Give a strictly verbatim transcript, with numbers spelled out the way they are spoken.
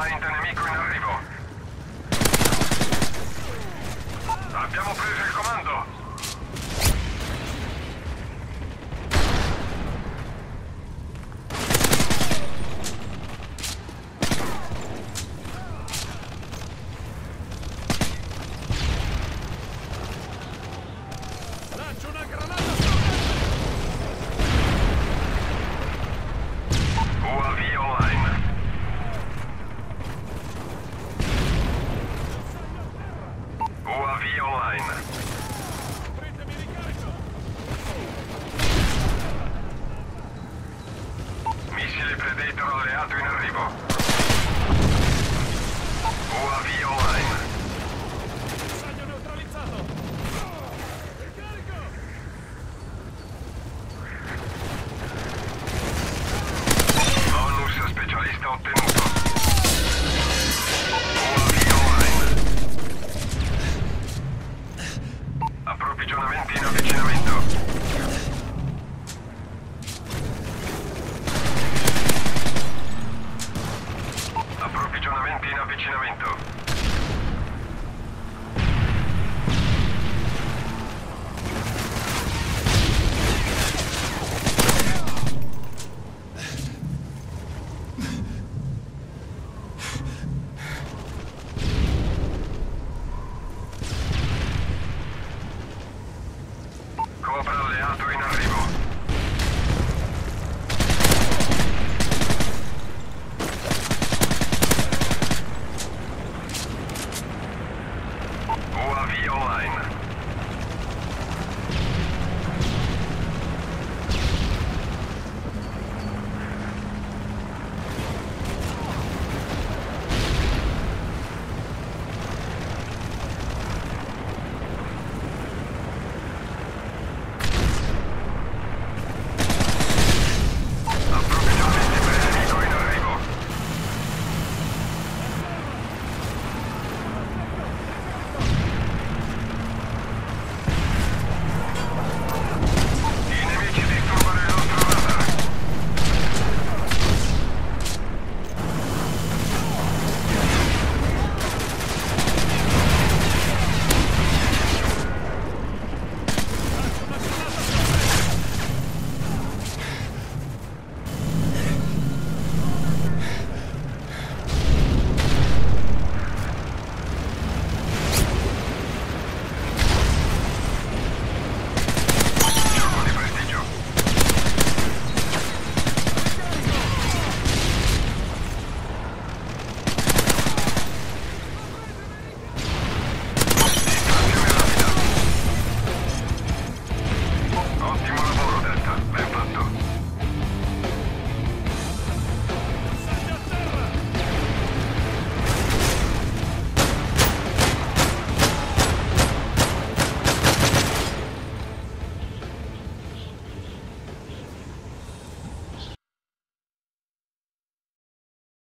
Mind nemico in arrivo. Abbiamo preso il comando. Lancio una granata. Avvicinamento.